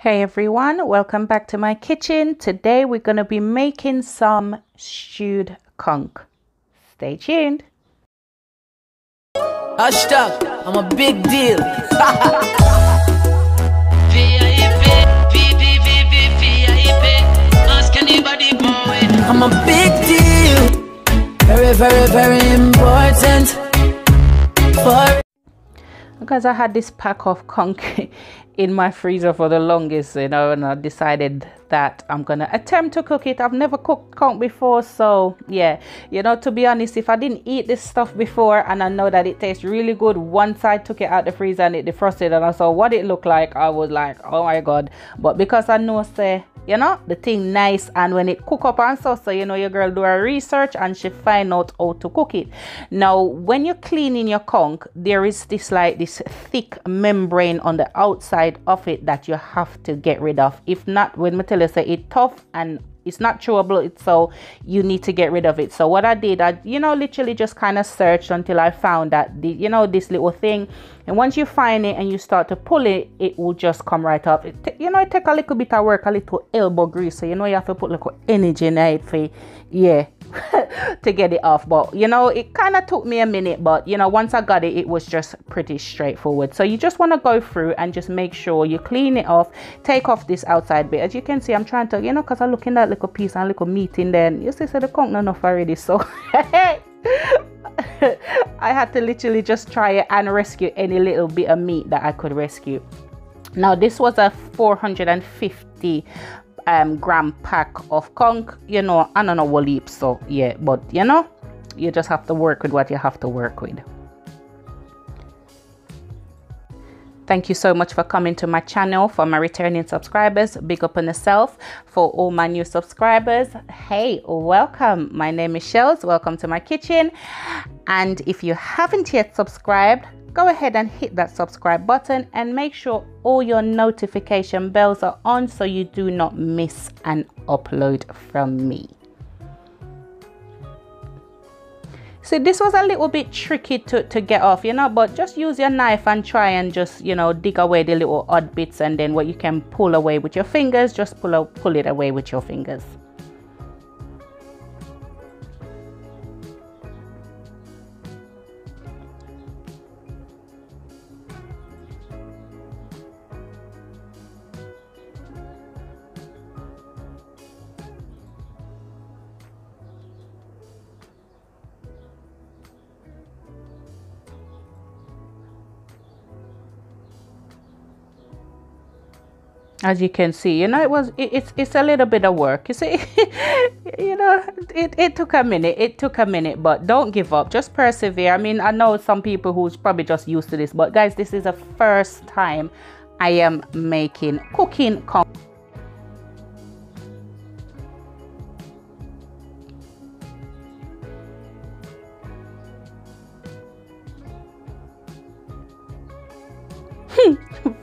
Hey everyone, welcome back to my kitchen. Today we're going to be making some stewed conch. Stay tuned. Hashtag, I'm a big deal. I'm a big deal. Very, very, very important. For because I had this pack of conch in my freezer for the longest, you know, and I decided that I'm gonna attempt to cook it. I've never cooked conch before, so yeah, you know, to be honest, if I didn't eat this stuff before, and I know that it tastes really good, once I took it out the freezer and it defrosted and I saw what it looked like, I was like, oh my god. But because I know, say, you know, the thing nice, and when it cook up and so, you know, your girl do her research and she find out how to cook it. Now when you're cleaning your conch, there is this like this thick membrane on the outside of it that you have to get rid of. If not, when I tell you, say it's tough and it's not chewable, so you need to get rid of it. So what I did, I, you know, literally just kind of searched until I found that, the, you know, this little thing. And once you find it and you start to pull it, it will just come right up. It, you know, it take a little bit of work, a little elbow grease. So, you know, you have to put little energy in it for, yeah, to get it off. But, you know, it kind of took me a minute. But, you know, once I got it, it was just pretty straightforward. So you just want to go through and just make sure you clean it off. Take off this outside bit. As you can see, I'm trying to, you know, because I look in that little piece and little meat in there. You see, so the conch not enough already. So, I had to literally just try it and rescue any little bit of meat that I could rescue. Now this was a 450 gram pack of conch, you know, and on a whole heap, so yeah, but you know, you just have to work with what you have to work with. Thank you so much for coming to my channel. For my returning subscribers, big up on yourself. For all my new subscribers, hey, welcome. My name is Shellz. Welcome to my kitchen. And if you haven't yet subscribed, go ahead and hit that subscribe button and make sure all your notification bells are on so you do not miss an upload from me. See, this was a little bit tricky to get off, you know, but just use your knife and try and just, you know, dig away the little odd bits, and then what you can pull away with your fingers, just pull it away with your fingers. As you can see, you know, it was it's a little bit of work, you see. You know, it took a minute, but don't give up, just persevere. I mean, I know some people who's probably just used to this, but guys, this is the first time I am making cooking conch.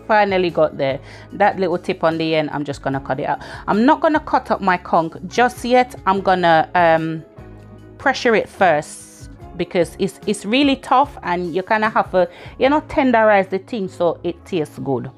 Finally got there. That little tip on the end, I'm just gonna cut it out. I'm not gonna cut up my conch just yet. I'm gonna pressure it first because it's really tough, and you kind of have to, you know, tenderize the thing so it tastes good.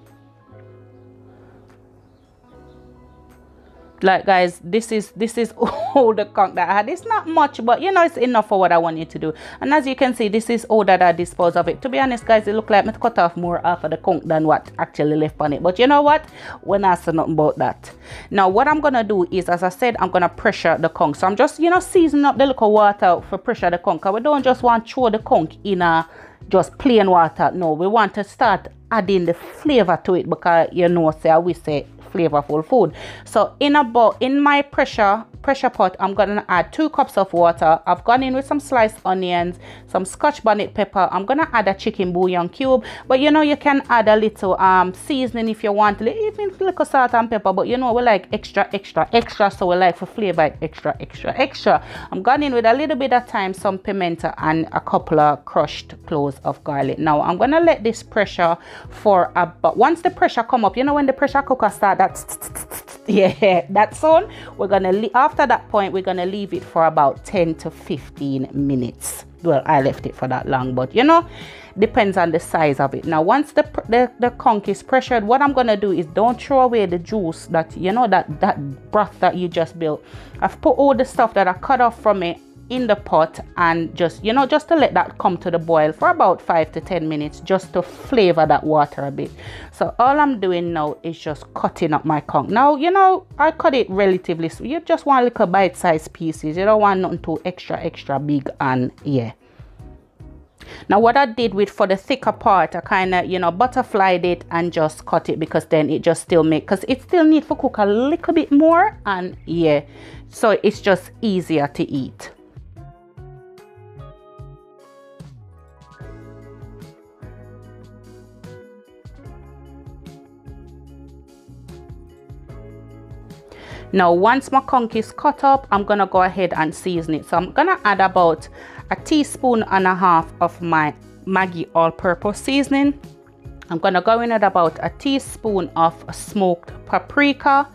Like guys, this is all the conch that I had. It's not much, but you know, it's enough for what I wanted to do. And as you can see, this is all that I dispose of it. To be honest guys, it looked like me to cut off more off of the conch than what actually left on it, but you know what, when I said nothing about that. Now what I'm gonna do is, as I said, I'm gonna pressure the conch. So I'm just, you know, seasoning up the little water for pressure the conch, because we don't just want to throw the conch in a just plain water. No, we want to start adding the flavor to it, because you know, say we say flavorful food. So in a bowl, in my pressure pot, I'm gonna add 2 cups of water. I've gone in with some sliced onions, some Scotch bonnet pepper. I'm gonna add a chicken bouillon cube, but you know, you can add a little seasoning if you want, even like a salt and pepper, but you know, we like extra, so we like for flavor extra. I'm going in with a little bit of thyme, some pimento, and a couple of crushed cloves of garlic. Now I'm gonna let this pressure for about, once the pressure come up, you know, when the pressure cooker start, yeah, that's on. We're gonna leave, after that point we're gonna leave it for about 10 to 15 minutes. Well, I left it for that long, but you know, depends on the size of it. Now once the conch is pressured, what I'm gonna do is don't throw away the juice that, you know, that broth that you just built. I've put all the stuff that I cut off from it in the pot, and just, you know, just to let that come to the boil for about 5 to 10 minutes, just to flavor that water a bit. So all I'm doing now is just cutting up my conch. Now, you know, I cut it relatively, you just want little bite-sized pieces. You don't want nothing too extra big. And yeah, now what I did with, for the thicker part, I kind of, you know, butterflied it and just cut it, because then it just still make, because it still need to cook a little bit more. And yeah, so it's just easier to eat. Now once my conch is cut up, I'm gonna go ahead and season it. So I'm gonna add about 1.5 teaspoons of my Maggie all-purpose seasoning. I'm gonna go in at about 1 teaspoon of smoked paprika,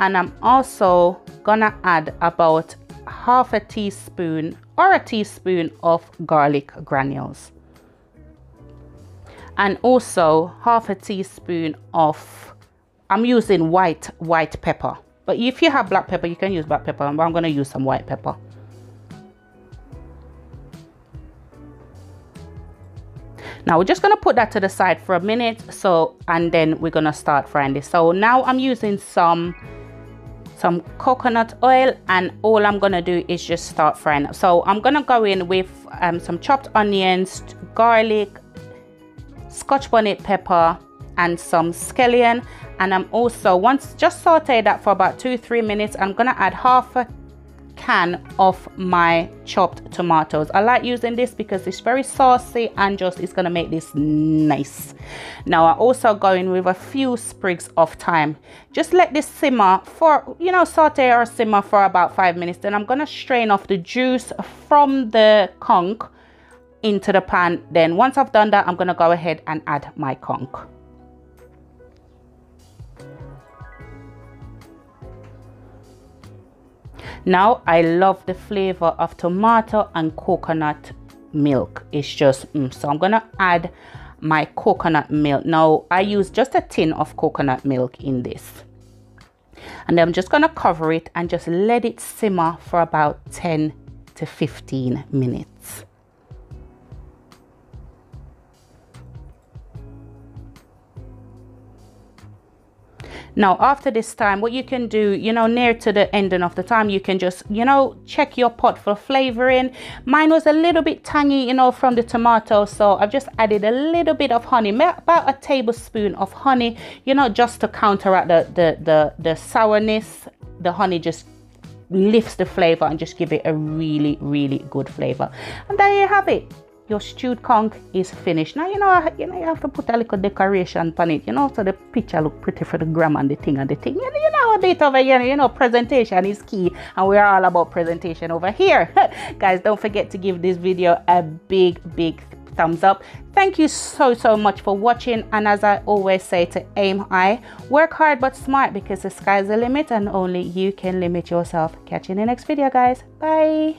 and I'm also gonna add about 1/2 teaspoon or 1 teaspoon of garlic granules, and also 1/2 teaspoon of, I'm using white pepper. But if you have black pepper, you can use black pepper, but I'm going to use some white pepper. Now we're just going to put that to the side for a minute, so, and then we're going to start frying this. So now I'm using some coconut oil, and all I'm going to do is just start frying up. So I'm going to go in with some chopped onions, garlic, Scotch bonnet pepper, and some scallion. And I'm also, once just sauteed that for about 2-3 minutes, I'm gonna add 1/2 can of my chopped tomatoes. I like using this because it's very saucy and just, it's gonna make this nice. Now I also go in with a few sprigs of thyme. Just let this simmer for, you know, saute or simmer for about 5 minutes. Then I'm gonna strain off the juice from the conch into the pan. Then once I've done that, I'm gonna go ahead and add my conch. Now I love the flavor of tomato and coconut milk. It's just so I'm gonna add my coconut milk. Now I use just a tin of coconut milk in this, and I'm just gonna cover it and just let it simmer for about 10 to 15 minutes. Now after this time, what you can do, you know, near to the ending of the time, you can just, you know, check your pot for flavoring. Mine was a little bit tangy, you know, from the tomato, so I've just added a little bit of honey, about 1 tablespoon of honey, you know, just to counteract the sourness. The honey just lifts the flavor and just give it a really good flavor. And there you have it. Your stewed conch is finished. Now, you know, you have to put a little decoration on it, you know, so the picture look pretty for the gram and the thing and the thing. You know, date over here, you know, presentation is key, and we're all about presentation over here. Guys, don't forget to give this video a big thumbs up. Thank you so much for watching, and as I always say, to aim high, work hard but smart, because the sky's the limit and only you can limit yourself. Catch you in the next video, guys. Bye.